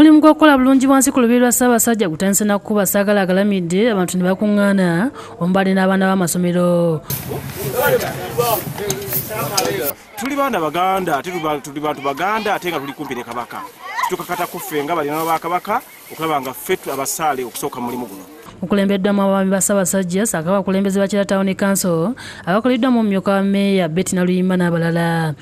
Mulimu gw'okukola bulungi bwansi ku lubiri lwa Ssaabasajja gutandise na kukuba saagala agalamidde abantu ne bakuŋŋaana omubadde n'abaana b'amasomero. Tuli baana Baganda ate tuli bantu Baganda ate nga tuli kumpi ne Kabaka. Tukakatako ffe nga balina ba Kabaka okulaba nga ffe abasaale okusooka mulimu guno. Okulembeddwamu abaami ba Ssaabasajja ssaako abakulembeze ba Kira Town Council abakoleddwamu omumyuka wa Mmeeya Betty Naluyimba n'abalala.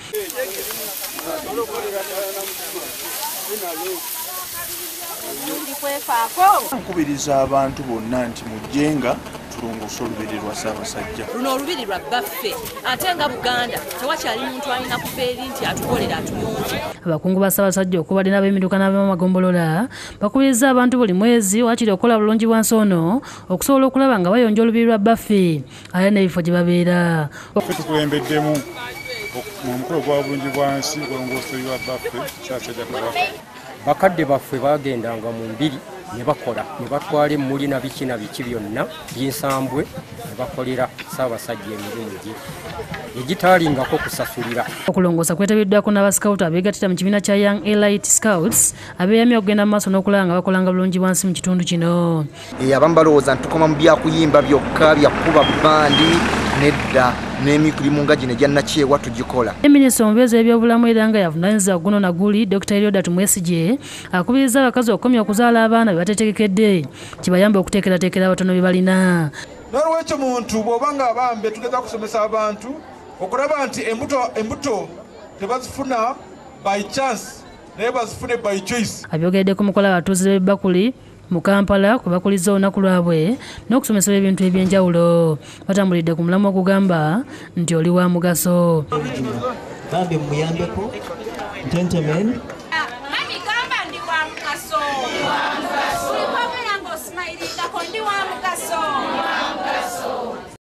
Nkubiriza abantu bonna nti mujjenga tulongoosa olubiri lwa Ssaabasajja. Luno olubiri lwa baffe ate nga Buganda tewakyali muntu alina kubeeri nti atukolera atuyonje. Abakungu ba Ssaabasajja okubadde n'ab'emiduka n'ab'amagombolola bakubiriza abantu buli mwezi waakiri okukola bulungi bwansi ono okusobola okulaba nga bayonja olubiri lwa baffe ate n'ebifo gye babeera. Tukulembeddemu omukolo gwa bulungi bwansi olongooserwa baffe Ssaabasajja Kabaka. Bakadde baffe bagendanga mu mbiri ne bakola ne batwala emmuli na biki na biki byonna by'ensambwe ne bakolera Ssaabasajja emirimu gye egitaalingako kusasulira. Okulongoosa kwetabiddwako n'abasikawuti abeegattira mu kibiina kya Young Elite Scouts abeeyamye okugenda mu maaso n'okulaba nga bakolanga bulungi bwansi mu kitundu kino. Abamu balowooza ntukoma mu byakuyimba byokka byakuba bbandi nedda. Nemi kulimunga jine janna chie watu jikola. Minisita omubeezi w'ebyobulamu era nga yavunaanyizibwa guno naguli Dr. Eliodat Mwesigye akubiriza abakazi okukomya okuzaala abaana be batetegekedde kibayambe okuteekerateekera abatono bye balina. N'olwekyo muntu bw'oba ng'abambe tugeza kusomesa abantu okulaba nti embuto tebazifuna by chance naye bazifune by choice. Abyogedde ku mukola abatuuze b'ebbakuli mu Kampala kwe bakuliza olunaku lwabwe n'okusomesebwa ebintu eby'enjawulo batambulidde ku mulamwa okugamba nti oli wa mugaso. Bambi muyambeko gentlemen. Mami gamba ndi wa mugaso. Ndi wa mugaso. Ndi wa mugaso.